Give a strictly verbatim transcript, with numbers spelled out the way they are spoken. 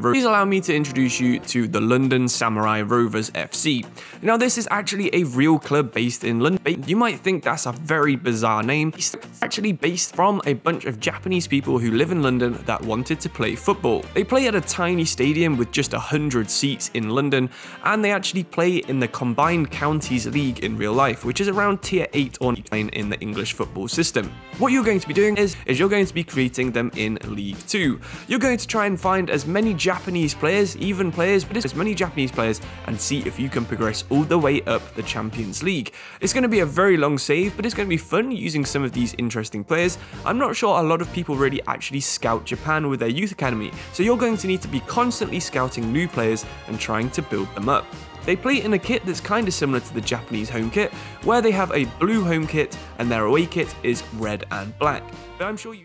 Please allow me to introduce you to the London Samurai Rovers F C. Now this is actually a real club based in London. You might think that's a very bizarre name. It's actually based from a bunch of Japanese people who live in London that wanted to play football. They play at a tiny stadium with just one hundred seats in London, and they actually play in the Combined Counties League in real life, which is around tier eight or nine in the English football system. What you're going to be doing is, is you're going to be creating them in League two. You're going to try and find as many Japanese players, even players, but as many Japanese players, and see if you can progress all the way up the Champions League. It's going to be a very long save, but it's going to be fun using some of these interesting players. I'm not sure a lot of people really actually scout Japan with their youth academy, so you're going to need to be constantly scouting new players and trying to build them up. They play in a kit that's kind of similar to the Japanese home kit, where they have a blue home kit and their away kit is red and black. But I'm sure you